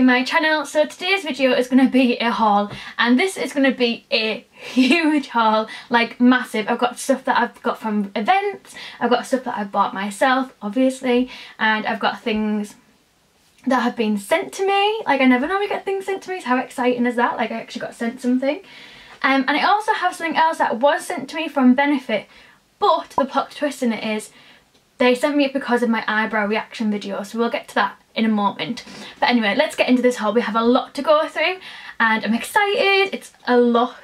to my channel. So today's video is going to be a haul, and this is going to be a huge haul, like massive. I've got stuff that I've got from events, I've got stuff that I bought myself obviously, and I've got things that have been sent to me. Like, I never normally get things sent to me, so how exciting is that? Like, I actually got sent something. And I also have something else that was sent to me from Benefit, but the plot twist in it is they sent me it because of my eyebrow reaction video, so we'll get to that in a moment. But anyway, let's get into this haul. We have a lot to go through and I'm excited. It's a lot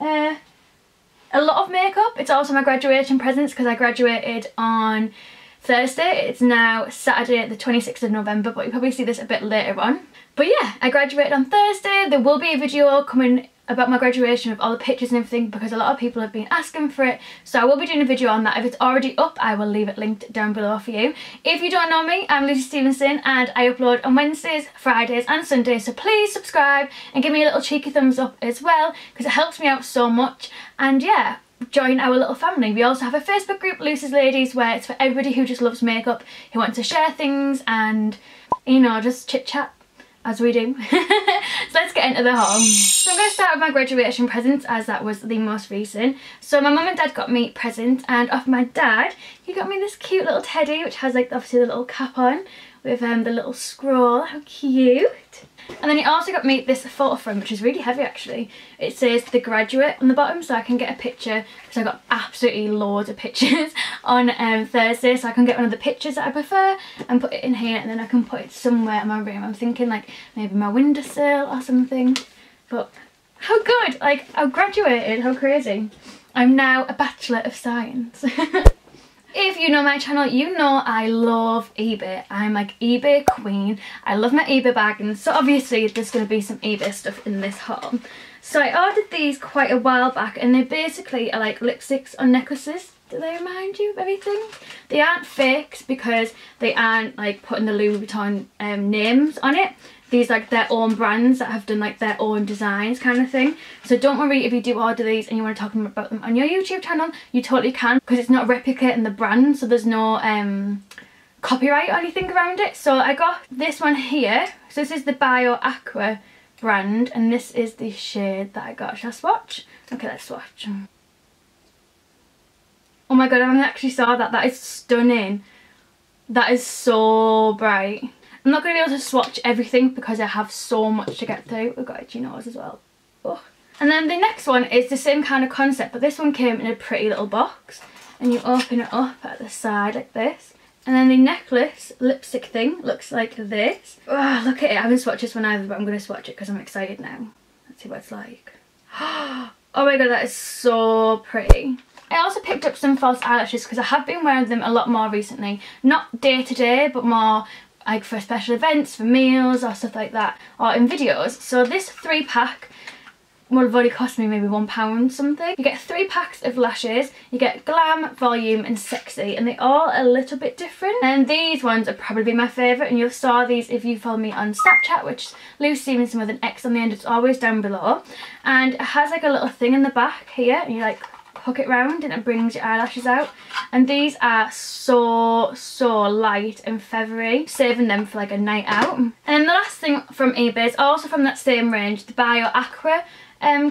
of makeup. It's also my graduation presents because I graduated on Thursday. It's now Saturday the 26th of November, but you'll probably see this a bit later on. But yeah, I graduated on Thursday. There will be a video coming about my graduation with all the pictures and everything because a lot of people have been asking for it, so I will be doing a video on that. If it's already up, I will leave it linked down below for you. If you don't know me, I'm Luce Stephenson and I upload on Wednesdays, Fridays and Sundays, so please subscribe and give me a little cheeky thumbs up as well because it helps me out so much. And yeah, join our little family. We also have a Facebook group, Lucy's Ladies, where it's for everybody who just loves makeup, who wants to share things and, you know, just chit chat as we do. So let's get into the haul. So I'm going to start with my graduation presents as that was the most recent. So my mum and dad got me presents, and off my dad he got me this cute little teddy which has, like, obviously the little cap on with the little scroll. How cute. And then he also got me this photo frame which is really heavy actually. It says The Graduate on the bottom, so I can get a picture because I got absolutely loads of pictures on Thursday, so I can get one of the pictures that I prefer and put it in here, and then I can put it somewhere in my room. I'm thinking like maybe my windowsill or something. But how good, like, I've graduated, how crazy. I'm now a Bachelor of Science. If you know my channel, you know I love eBay. I'm like eBay queen. I love my eBay bag, and so obviously there's going to be some eBay stuff in this haul. So I ordered these quite a while back, and they basically are like lipsticks or necklaces. Do they remind you of anything? They aren't fakes because they aren't like putting the Louis Vuitton names on it. These are like their own brands that have done like their own designs kind of thing. So don't worry if you do order these and you want to talk about them on your YouTube channel, you totally can because it's not replicating the brand, so there's no copyright or anything around it. So I got this one here. So this is the Bio Aqua brand, and this is the shade that I got. Shall I swatch? Okay, let's swatch. Oh my god, I actually saw that. That is stunning. That is so bright. I'm not going to be able to swatch everything because I have so much to get through. We've got itchy nose as well. Oh. And then the next one is the same kind of concept, but this one came in a pretty little box. And you open it up at the side like this. And then the necklace lipstick thing looks like this. Oh, look at it. I haven't swatched this one either, but I'm going to swatch it because I'm excited now. Let's see what it's like. Oh my god, that is so pretty. I also picked up some false eyelashes because I have been wearing them a lot more recently. Not day to day, but more like for special events, for meals or stuff like that, or in videos. So this 3-pack will have already cost me maybe £1 something. You get 3 packs of lashes. You get Glam, Volume and Sexy, and they're all a little bit different. And these ones are probably my favourite, and you'll saw these if you follow me on Snapchat, which is Luce Stephenson with an X on the end. It's always down below. And it has like a little thing in the back here, and you like hook it round and it brings your eyelashes out. And these are so light and feathery, saving them for like a night out. And then the last thing from eBay is also from that same range, the Bio Aqua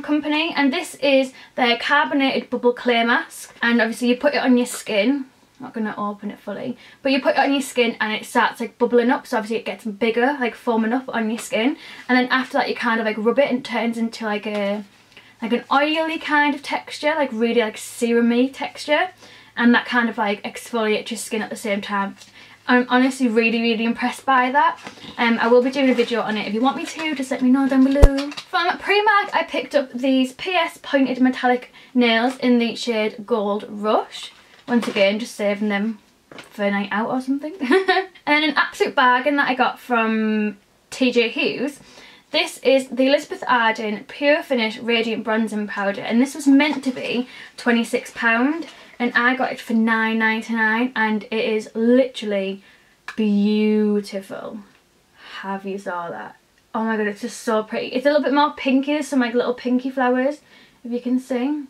company, and this is their carbonated bubble clay mask. And obviously you put it on your skin. I'm not going to open it fully, but you put it on your skin and it starts like bubbling up, so obviously it gets bigger, like forming up on your skin. And then after that you kind of like rub it and it turns into like a an oily kind of texture, like really like serumy texture, and that kind of like exfoliates your skin at the same time. I'm honestly really impressed by that. I will be doing a video on it. If you want me to, just let me know down below. From Primark I picked up these PS pointed metallic nails in the shade Gold Rush. Once again, just saving them for a night out or something. And then an absolute bargain that I got from TJ Hughes. This is the Elizabeth Arden Pure Finish Radiant Bronzing Powder, and this was meant to be £26 and I got it for £9.99, and it is literally beautiful. Have you saw that? Oh my god, it's just so pretty. It's a little bit more pinky, there's some like little pinky flowers if you can see.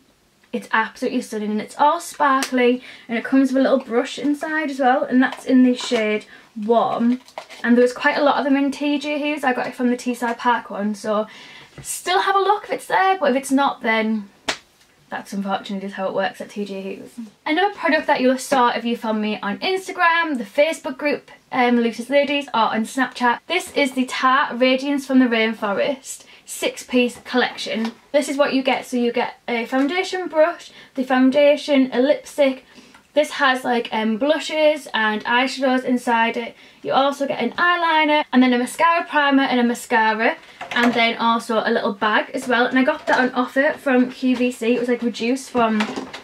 It's absolutely stunning, and it's all sparkly, and it comes with a little brush inside as well, and that's in the shade one, and there was quite a lot of them in TG Hughes. I got it from the Teesside Park one, so still have a look if it's there, but if it's not, then that's unfortunately just how it works at TG Hughes. Another product that you'll have saw if you found me on Instagram, the Facebook group Lucy's Ladies, or on Snapchat. This is the Tarte Radiance from the Rainforest 6-piece collection. This is what you get. So you get a foundation brush, the foundation, a lipstick. This has like blushes and eyeshadows inside it. You also get an eyeliner and then a mascara primer and a mascara, and then also a little bag as well. And I got that on offer from QVC. It was like reduced from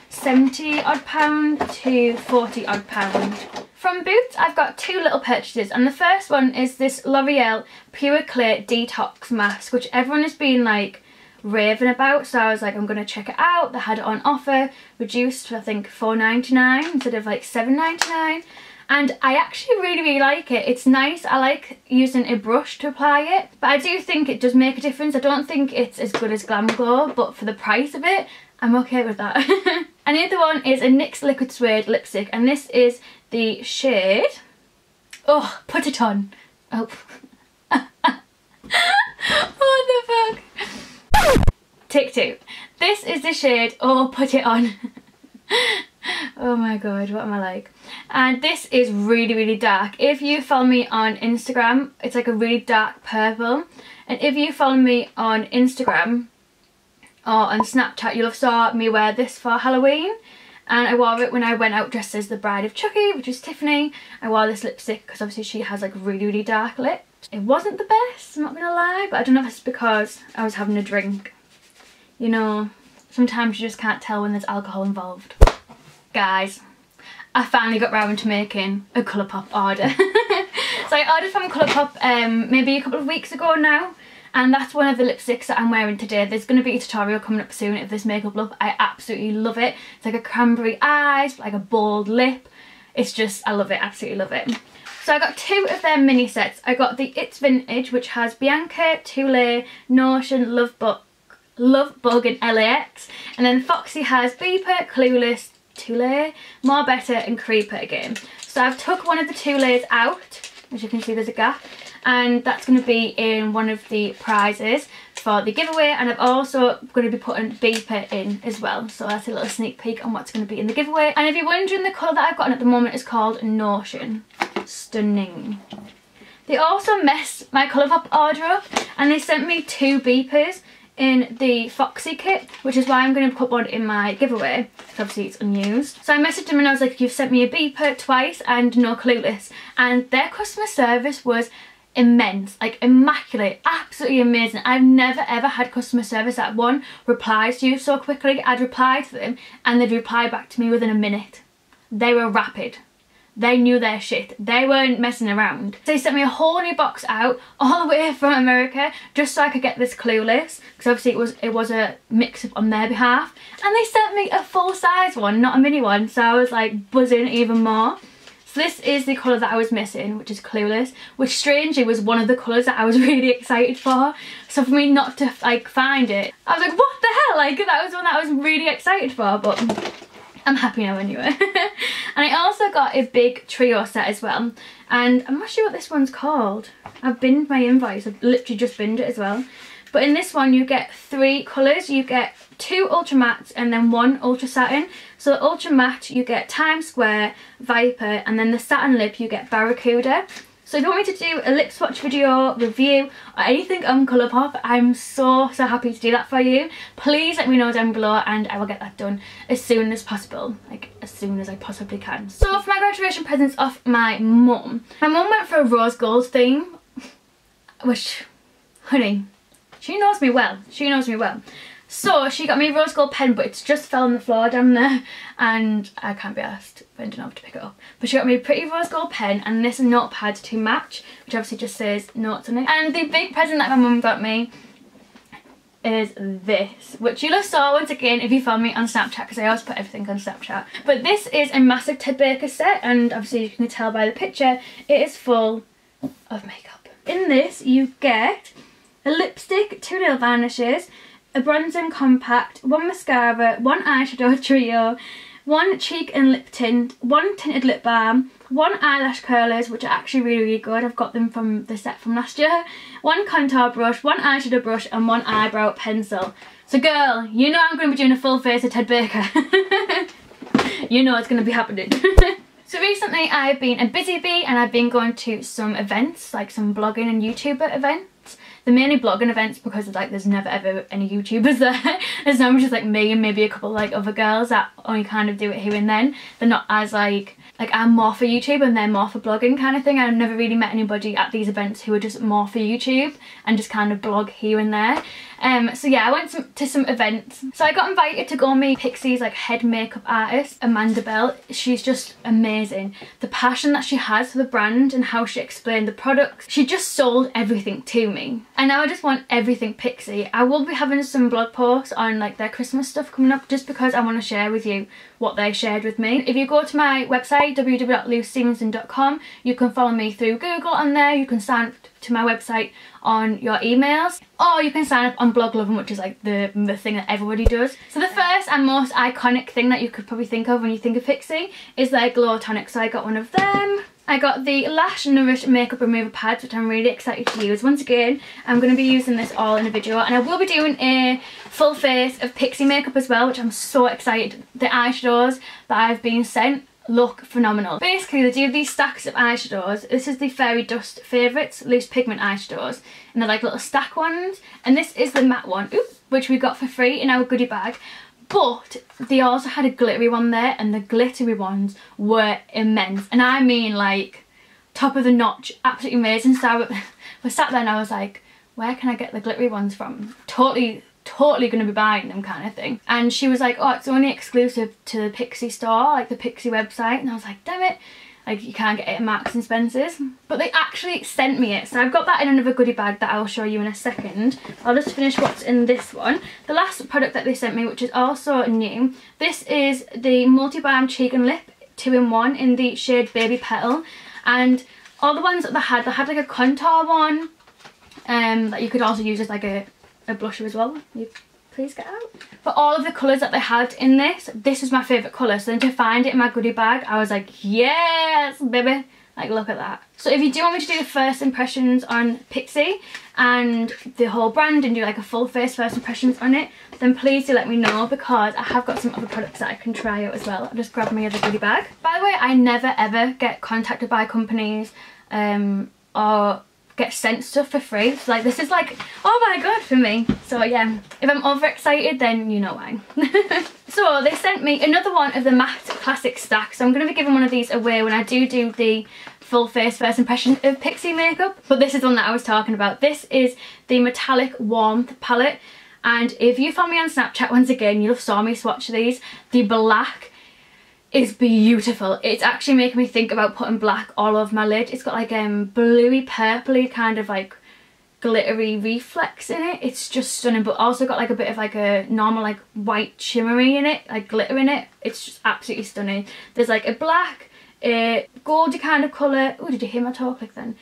£70 odd to £40 odd. From Boots, I've got two little purchases, and the first one is this L'Oreal Pure Clay Detox Mask, which everyone has been like raving about, so I was like, I'm gonna check it out. They had it on offer, reduced to I think £4.99 instead of like £7.99, and I actually really like it. It's nice. I like using a brush to apply it, but I do think it does make a difference. I don't think it's as good as Glam Glow, but for the price of it, I'm okay with that. And the other one is a NYX Liquid Suede lipstick, and this is the shade, oh, Put It On. Oh, what the fuck? Take two. This is the shade, oh, Put It On. Oh my god, what am I like? And this is really dark. If you follow me on Instagram, it's like a really dark purple. And if you follow me on Instagram or on Snapchat, you'll have saw me wear this for Halloween. And I wore it when I went out dressed as the bride of Chucky, which was Tiffany. I wore this lipstick because obviously she has like really dark lips. It wasn't the best, I'm not gonna lie, but I don't know if it's because I was having a drink. You know, sometimes you just can't tell when there's alcohol involved. Guys, I finally got round to making a Colourpop order. So I ordered from Colourpop maybe a couple of weeks ago now, and that's one of the lipsticks that I'm wearing today. There's going to be a tutorial coming up soon of this makeup look. I absolutely love it. It's like a cranberry eyes, like a bold lip. It's just, I love it, absolutely love it. So I got two of their mini sets. I got the It's Vintage, which has Bianca, Tule, Notion, Love Bug and LAX, and then Foxy has Beeper, Clueless, Tule, More Better and Creeper again. So I've took one of the Tule's out, as you can see there's a gap, and that's going to be in one of the prizes for the giveaway, and I'm also going to be putting Beeper in as well, so that's a little sneak peek on what's going to be in the giveaway. And if you're wondering, the colour that I've got on at the moment is called Notion. Stunning. They also messed my Colourpop order up, and they sent me two Beepers in the Foxy kit, which is why I'm going to put one in my giveaway, because obviously it's unused. So I messaged them and I was like, you've sent me a Beeper twice and no Clueless, and their customer service was immense, like immaculate, absolutely amazing. I've never ever had customer service that one replies to you so quickly. I'd reply to them and they'd reply back to me within a minute. They were rapid. They knew their shit. They weren't messing around. They sent me a whole new box out all the way from America just so I could get this Clueless, because obviously it was a mix-up on their behalf. And they sent me a full-size one, not a mini one, so I was like buzzing even more. So this is the colour that I was missing, which is Clueless, which strangely was one of the colours that I was really excited for. So for me not to like find it, I was like, what the hell? Like, that was one that I was really excited for, but I'm happy now anyway. And I also got a big trio set as well, and I'm not sure what this one's called. I've binned my invoice, I've literally just binned it as well. But in this one you get three colours. You get two ultra mattes and then one ultra satin. So the ultra matte you get Times Square, Viper, and then the satin lip you get Barracuda. So if you want me to do a lip swatch video, review, or anything on Colourpop, I'm so happy to do that for you. Please let me know down below and I will get that done as soon as possible. Like, as soon as I possibly can. So for my graduation presents off my mum. My mum went for a rose gold theme, which, honey, she knows me well. She knows me well. So she got me a rose gold pen, but it's just fell on the floor down there and I can't be asked bending over to pick it up. But she got me a pretty rose gold pen and this notepad to match, which obviously just says notes on it. And the big present that my mum got me is this, which you'll have saw once again if you follow me on Snapchat, because I always put everything on Snapchat. But this is a massive Ted Baker set, and obviously you can tell by the picture it is full of makeup. In this you get a lipstick, two nail varnishes, a bronzer and compact, one mascara, one eyeshadow trio, one cheek and lip tint, one tinted lip balm, one eyelash curlers, which are actually really, really good. I've got them from the set from last year. One contour brush, one eyeshadow brush, and one eyebrow pencil. So girl, you know I'm going to be doing a full face of Ted Baker. You know it's going to be happening. So recently I've been a busy bee and I've been going to some events, like some blogging and YouTuber events. They're mainly blogging events because like there's never ever any YouTubers there. There's normally just like me and maybe a couple like other girls that only kind of do it here and then. They're not as like I'm more for YouTube and they're more for blogging kind of thing. I've never really met anybody at these events who are just more for YouTube and just kind of blog here and there. So yeah, I went to some events. So I got invited to go meet Pixi's like head makeup artist, Amanda Bell. She's just amazing. The passion that she has for the brand and how she explained the products. She just sold everything to me. And now I just want everything Pixi. I will be having some blog posts on like their Christmas stuff coming up just because I want to share with you what they shared with me. If you go to my website, www.lucestephenson.com, you can follow me through Google on there. You can sign up to my website on your emails, or you can sign up on Bloglovin', which is like the thing that everybody does. So the first and most iconic thing that you could probably think of when you think of Pixi is their glow tonic. So I got one of them. I got the Lash Nourish Makeup Remover Pads, which I'm really excited to use. Once again, I'm going to be using this all in a video, and I will be doing a full face of Pixi makeup as well, which I'm so excited. The eyeshadows that I've been sent look phenomenal. Basically, they do these stacks of eyeshadows. This is the Fairy Dust Favourites Loose Pigment eyeshadows, and they're like little stack ones, and this is the matte one, which we got for free in our goodie bag. But they also had a glittery one there, and the glittery ones were immense, and I mean like top of the notch, absolutely amazing. So I sat there and I was like, where can I get the glittery ones from? Totally going to be buying them kind of thing. And she was like, oh, it's only exclusive to the Pixi store, like the Pixi website. And I was like, damn it, like you can't get it at Marks and Spencer's. But they actually sent me it, so I've got that in another goodie bag that I'll show you in a second. I'll just finish what's in this one. The last product that they sent me, which is also new, this is the Multi Balm Cheek and Lip 2-in-1 in the shade Baby Petal. And all the ones that they had like a contour one that you could also use as like a blusher as well. You please get out. But all of the colours that they had in this was my favourite colour, so then to find it in my goodie bag I was like, yes baby, like look at that. So if you do want me to do the first impressions on Pixi and the whole brand and do like a full face first impressions on it, then please do let me know, because I have got some other products that I can try out as well. I'll just grab my other goodie bag. By the way, I never ever get contacted by companies or get sent stuff for free, so like this is like, oh my god, for me. So yeah, if I'm overexcited then you know why. So they sent me another one of the matte classic stack, so I'm going to be giving one of these away when I do the full face first impression of Pixi makeup. But this is the one that I was talking about. This is the Metallic Warmth palette, and if you follow me on Snapchat, once again you'll have saw me swatch these. The black is beautiful. It's actually making me think about putting black all over my lid. It's got like bluey purpley kind of like glittery reflex in it. It's just stunning, but also got like a bit of like a normal like white shimmery in it, like glitter in it. It's just absolutely stunning. There's like a black, a goldy kind of colour. Oh, did you hear my toe click then?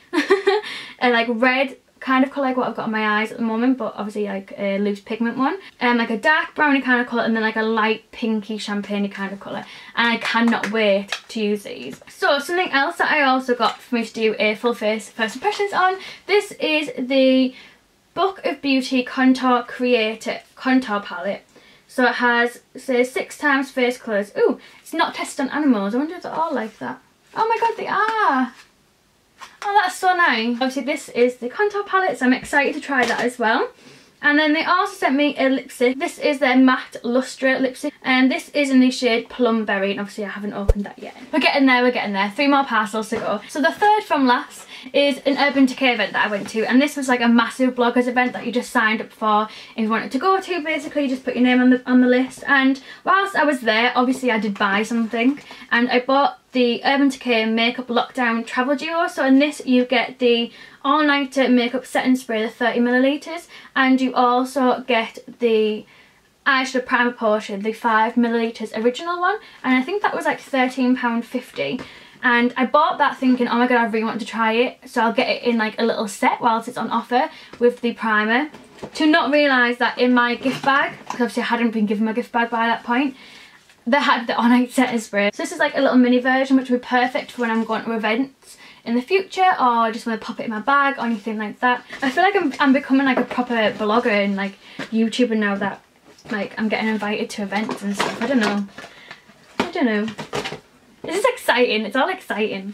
And like red kind of colour, like what I've got on my eyes at the moment, but obviously like a loose pigment one, and like a dark browny kind of colour, and then like a light pinky champagne kind of colour. And I cannot wait to use these. So something else that I also got for me to do a full face first impressions on, this is the Book of Beauty Contour Creator Contour Palette. So it has, says 6x face colours. Ooh, it's not tested on animals. I wonder if they're all like that. Oh my god, they are. Oh, that's so nice. Obviously this is the contour palette, so I'm excited to try that as well. And then they also sent me a lipstick. This is their Matte Lustre lipstick, and this is in the shade Plum Berry, and obviously I haven't opened that yet. We're getting there, we're getting there. 3 more parcels to go. So the third from last is an Urban Decay event that I went to, and this was like a massive bloggers event that you just signed up for if you wanted to go to. Basically you just put your name on the list, and whilst I was there obviously I did buy something, and I bought the Urban Decay Makeup Lockdown Travel Duo. So in this you get the all-nighter makeup set and spray, the 30ml, and you also get the eyeshadow primer portion, the 5ml original one, and I think that was like £13.50. And I bought that thinking, oh my god, I really want to try it, so I'll get it in like a little set whilst it's on offer with the primer. To not realise that in my gift bag, because obviously I hadn't been given my gift bag by that point, that had the on-eye setting spray. So this is like a little mini version, which would be perfect for when I'm going to events in the future, or I just want to pop it in my bag or anything like that. I feel like I'm becoming like a proper blogger and like YouTuber now that like I'm getting invited to events and stuff. I don't know. This is exciting. It's all exciting.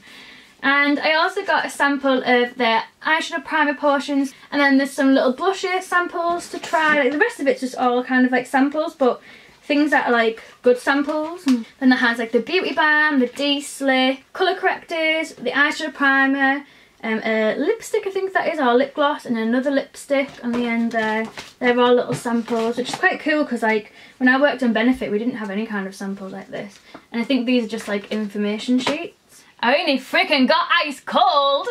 And I also got a sample of their eyeshadow primer portions, and then there's some little blusher samples to try. Like the rest of it's just all kind of like samples, but things that are like good samples. Then that has like the beauty balm, the de-slay, colour correctors, the eyeshadow primer, a lipstick I think that is, or lip gloss, and another lipstick on the end there. They're all little samples, which is quite cool because like when I worked on Benefit we didn't have any kind of samples like this, and I think these are just like information sheets. I only freaking got ice cold!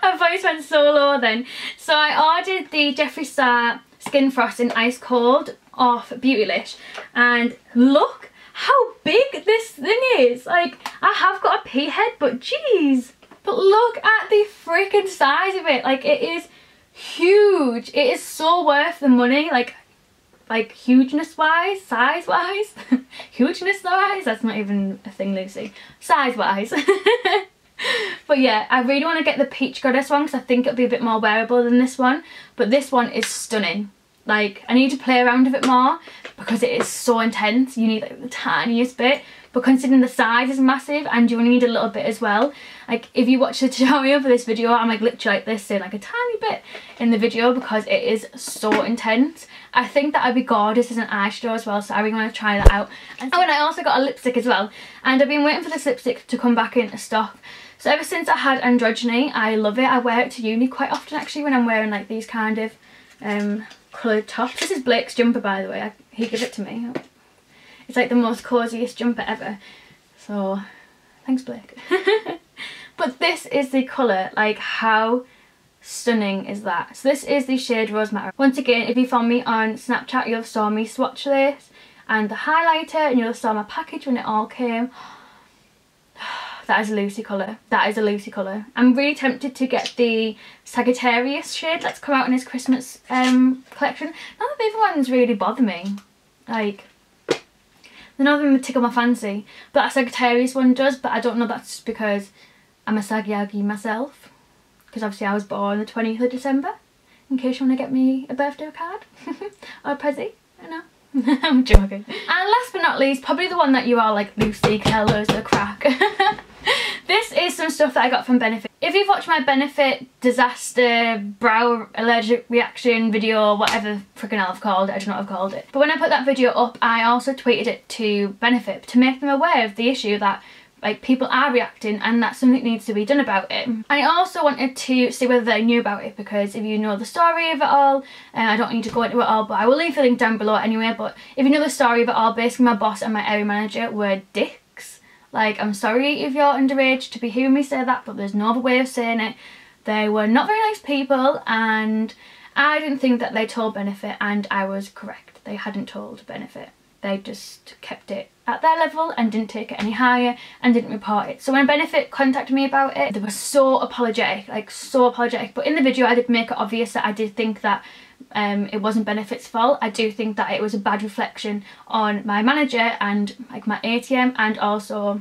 My voice went so low then. So I ordered the Jeffree Star Skin Frost in Ice Cold off Beautylish, and look how big this thing is! Like, I have got a pea head, but jeez! But look at the freaking size of it! Like, it is huge! It is so worth the money, like hugeness-wise, size-wise, hugeness-wise, that's not even a thing, Lucy, size-wise. But yeah, I really want to get the Peach Goddess one because I think it'll be a bit more wearable than this one, but this one is stunning. Like, I need to play around with it more because it is so intense. You need like the tiniest bit, but considering the size is massive and you only need a little bit as well. Like, if you watch the tutorial for this video, I'm like literally like this, saying like a tiny bit in the video because it is so intense. I think that I'd be gorgeous as an eyeshadow as well, so I really want to try that out. Oh, and I also got a lipstick as well, and I've been waiting for this lipstick to come back into stock. So ever since I had Androgyny, I love it. I wear it to uni quite often actually when I'm wearing like these kind of coloured tops. This is Blake's jumper, by the way. He gave it to me. It's like the most coziest jumper ever, so thanks Blake. But this is the colour. Like, how stunning is that? So this is the shade Rose Matter. Once again, if you follow me on Snapchat, you'll saw me swatch this and the highlighter, and you'll saw my package when it all came. That is a Lucy colour. That is a Lucy colour. I'm really tempted to get the Sagittarius shade that's come out in his Christmas collection. None of the other ones really bother me. Like, none of them would tickle my fancy. But that Sagittarius one does, but I don't know, that's just because I'm a Saggy myself. Because obviously I was born the 20th of December. In case you want to get me a birthday card. Or a prezzy. I know. I'm joking. And last but not least, probably the one that you are like, Lucy, Kello's the crack. This is some stuff that I got from Benefit. If you've watched my Benefit disaster brow allergic reaction video, whatever freaking I've called it, I don't know what I've called it. But when I put that video up, I also tweeted it to Benefit to make them aware of the issue that like people are reacting and that something needs to be done about it. I also wanted to see whether they knew about it, because if you know the story of it all, and I don't need to go into it all, but I will leave the link down below anyway, but if you know the story of it all, basically my boss and my area manager were dicks. Like, I'm sorry if you're underage to be hearing me say that, but there's no other way of saying it. They were not very nice people, and I didn't think that they told Benefit, and I was correct. They hadn't told Benefit. They just kept it at their level and didn't take it any higher and didn't report it. So when Benefit contacted me about it, they were so apologetic, like so apologetic. But in the video I did make it obvious that I did think that it wasn't Benefit's fault. I do think that it was a bad reflection on my manager and like my ATM, and also,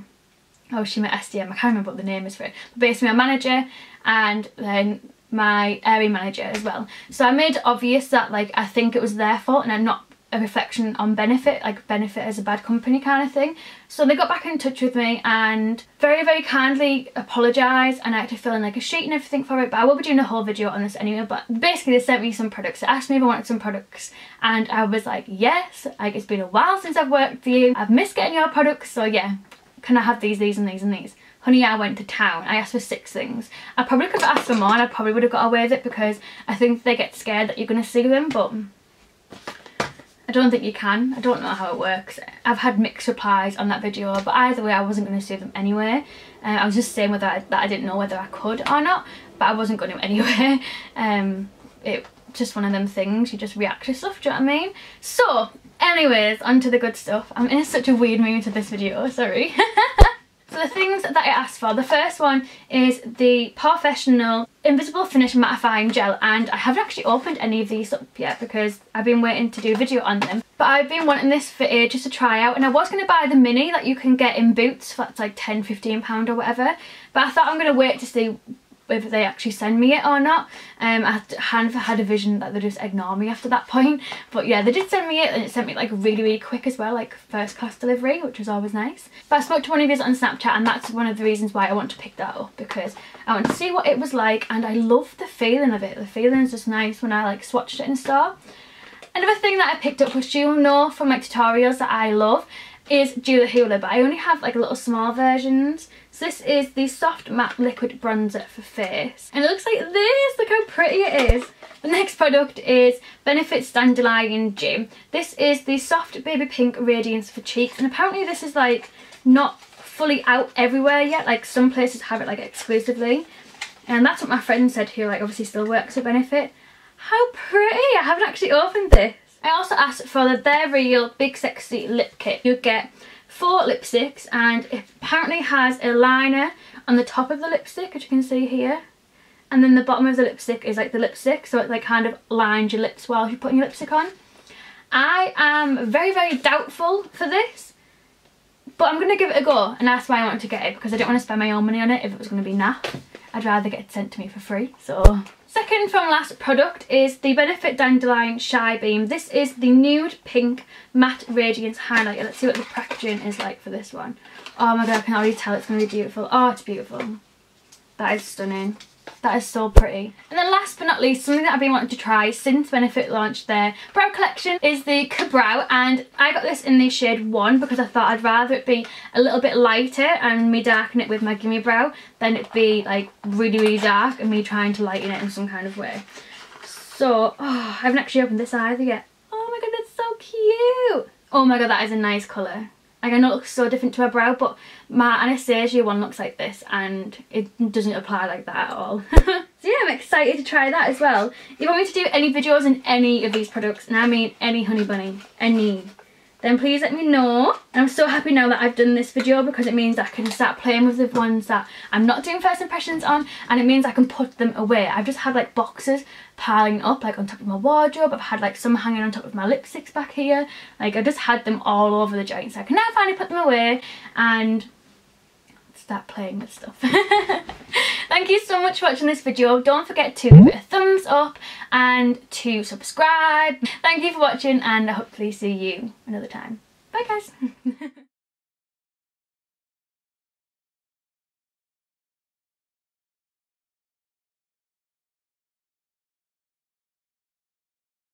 oh, she met SDM, I can't remember what the name is for it, but basically my manager and then my area manager as well. So I made it obvious that like I think it was their fault and I'm not a reflection on Benefit, like Benefit as a bad company kind of thing. So they got back in touch with me and very, very kindly apologised, and I had to fill in like a sheet and everything for it, but I will be doing a whole video on this anyway. But basically they sent me some products. They asked me if I wanted some products and I was like yes, like it's been a while since I've worked for you, I've missed getting your products, so yeah, can I have these and these and these? Honey, I went to town. I asked for 6 things. I probably could have asked for more and I probably would have got away with it because I think they get scared that you're going to see them, but I don't think you can. I don't know how it works. I've had mixed replies on that video, but either way I wasn't going to sue them anyway. I was just saying whether that I didn't know whether I could or not, but I wasn't going to anyway. It's just one of them things, you just react to stuff, do you know what I mean? So anyways, onto the good stuff. I'm in such a weird mood to this video, sorry. So the things that I asked for, the first one is the Professional Invisible Finish Mattifying Gel, and I haven't actually opened any of these up yet because I've been waiting to do a video on them. But I've been wanting this for ages to try out, and I was going to buy the mini that you can get in Boots for, that's like £10, £15 or whatever. But I thought I'm going to wait to see whether they actually send me it or not. I had a vision that they just ignore me after that point. But yeah, they did send me it, and it sent me like really, really quick as well, like first class delivery, which was always nice. But I spoke to one of you on Snapchat, and that's one of the reasons why I want to pick that up, because I want to see what it was like, and I love the feeling of it. The feeling is just nice when I like swatched it in store. Another thing that I picked up, which you'll know from my tutorials that I love, is Dula Hula, but I only have like little small versions. So this is the Soft Matte Liquid Bronzer for face, and it looks like this. Look how pretty it is. The next product is Benefit's Dandelion Gym. This is the Soft Baby Pink Radiance for cheeks, and apparently this is like not fully out everywhere yet, like some places have it like exclusively, and that's what my friend said, who like obviously still works at Benefit. How pretty. I haven't actually opened this. I also asked for the They're Real Big Sexy Lip Kit. You get 4 lipsticks, and it apparently has a liner on the top of the lipstick, as you can see here. And then the bottom of the lipstick is like the lipstick, so it like kind of lines your lips while you're putting your lipstick on. I am very, very doubtful for this, but I'm going to give it a go, and that's why I wanted to get it, because I didn't want to spend my own money on it if it was going to be naff. I'd rather get it sent to me for free, so... Second from last product is the Benefit Dandelion Shy Beam. This is the Nude Pink Matte Radiance Highlighter. Let's see what the packaging is like for this one. Oh my god, I can already tell it's going to be beautiful. Oh, it's beautiful. That is stunning. That is so pretty. And then last but not least, something that I've been wanting to try since Benefit launched their brow collection is the Cabrow, and I got this in the shade 1 because I thought I'd rather it be a little bit lighter and me darken it with my gimme brow than it be like really, really dark and me trying to lighten it in some kind of way. So, oh, I haven't actually opened this either yet. Oh my god, that's so cute. Oh my god, that is a nice colour. Like, I know it looks so different to my brow, but my Anastasia one looks like this, and it doesn't apply like that at all. So yeah, I'm excited to try that as well. If you want me to do any videos on any of these products, and I mean any honey bunny, any, then please let me know. And I'm so happy now that I've done this video, because it means I can start playing with the ones that I'm not doing first impressions on, and it means I can put them away. I've just had like boxes piling up like on top of my wardrobe. I've had like some hanging on top of my lipsticks back here. Like I just had them all over the joint, so I can now finally put them away and start playing with stuff. Thank you so much for watching this video. Don't forget to give it a thumbs up and to subscribe. Thank you for watching, and I hopefully see you another time. Bye guys.